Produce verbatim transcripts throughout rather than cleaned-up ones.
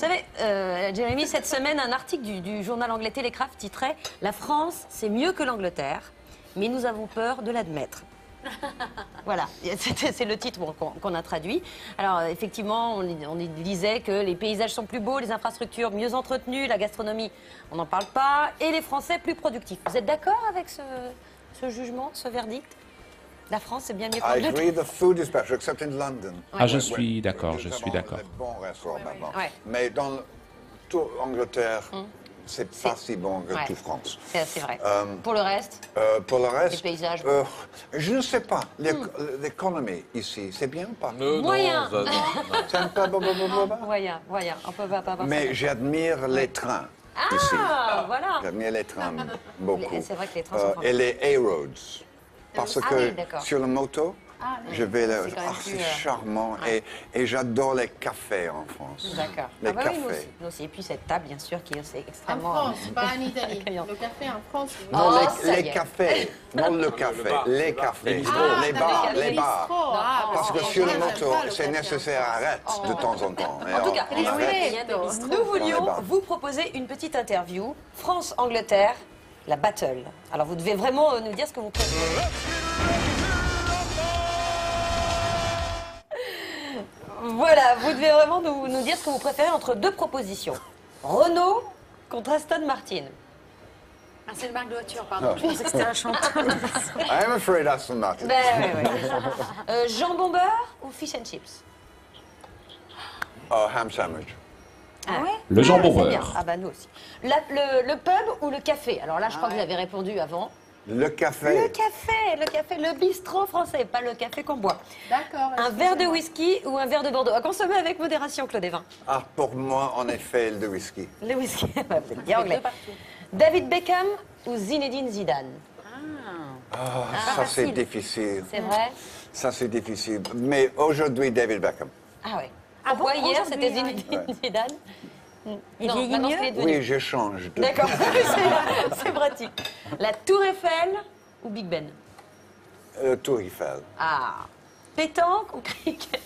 Vous savez, euh, Jeremy, cette semaine, un article du, du journal anglais Telegraph titrait « La France, c'est mieux que l'Angleterre, mais nous avons peur de l'admettre ». Voilà, c'est le titre qu'on a traduit. Alors effectivement, on disait que les paysages sont plus beaux, les infrastructures mieux entretenues, la gastronomie, on n'en parle pas, et les Français plus productifs. Vous êtes d'accord avec ce, ce jugement, ce verdict? La France, c'est bien mieux que l'Angleterre. Ah, je suis d'accord, je suis d'accord. Ouais. Mais dans l'Angleterre... Hum. C'est pas si bon que ouais. tout France. C'est vrai. Euh, pour le reste euh, Pour le reste... Les paysages euh, Je ne sais pas. L'économie hmm. ici, c'est bien ou pas? euh, Moyen. Non, ça ne pas bon, bon, bon, bon. Moyen, moyen. On peut pas, pas, pas, mais j'admire les ouais. trains ah, ici. Ah, voilà. J'admire les trains beaucoup. C'est vrai que les trains euh, sont... Et les A-roads. Parce ah, que oui, sur la moto... Ah, je vais là. Le... Ah, c'est euh... charmant. Ah. Et, et j'adore les cafés en France. D'accord. Les ah bah cafés. Oui, nous aussi. Nous aussi. Et puis cette table, bien sûr, qui est extrêmement. En France, pas en Italie. Le café en France. Non, oh, les, les cafés. Non, le café. Le bar, les cafés. Ah, les bars. Les bars. Ah, parce que sur le moto, c'est nécessaire, arrête oh. de temps en temps. En tout cas, nous voulions vous proposer une petite interview. France-Angleterre, la battle. Alors, vous devez vraiment nous dire ce que vous préférez. Voilà, vous devez vraiment nous, nous dire ce que vous préférez entre deux propositions. Renault contre Aston Martin. Ah, c'est le marque de voiture, pardon. Oh. Je pensais que c'était un chanteur. I'm afraid Aston Martin. Ben, oui, oui. euh, jambon beurre ou fish and chips? Oh, ham sandwich. Ah, ah, ouais. Le jambon beurre. Ah bah nous aussi. La, le, le pub ou le café? Alors là, je ah, crois ouais. que vous avez répondu avant. Le café. Le café, le café, le bistrot français, pas le café qu'on boit. D'accord. Un verre de whisky ou un verre de Bordeaux? À consommer avec modération, Claude Evin. Ah, pour moi, en effet, le whisky. Le whisky, vous êtes bien anglais. David Beckham ou Zinedine Zidane? Ah, oh, ah ça c'est difficile. C'est vrai? Ça c'est difficile. Mais aujourd'hui, David Beckham. Ah ouais. Ah, pourquoi bon, hier, c'était Zinedine ouais. Zidane? Il vieillit mieux? Oui, je change. De... D'accord, c'est pratique. La Tour Eiffel ou Big Ben? euh, Tour Eiffel. Ah. Pétanque ou cricket?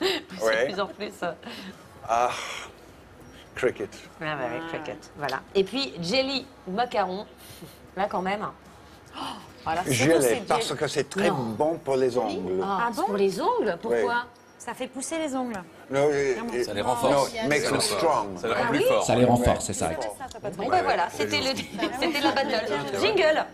Oui. De plus en plus. Ah, cricket. Ah, bah, oui, cricket. Voilà. Et puis, jelly ou macaron? Là, quand même. Oh, voilà, gelée, parce que c'est très non. bon pour les ongles. Ah, ah bon? Pour les ongles? Pourquoi? Oui. Ça fait pousser les ongles. Non, ça les renforce. Non, makes them strong. Ça les rend plus fort. Ça les renforce, c'est ça. Bon ben voilà, c'était la battle. Jingle.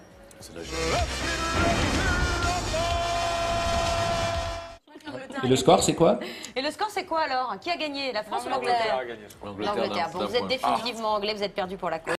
Et le score, c'est quoi? Et le score, c'est quoi alors? Qui a gagné? La France ou l'Angleterre? L'Angleterre. Bon, vous êtes définitivement anglais, vous êtes perdu pour la cause.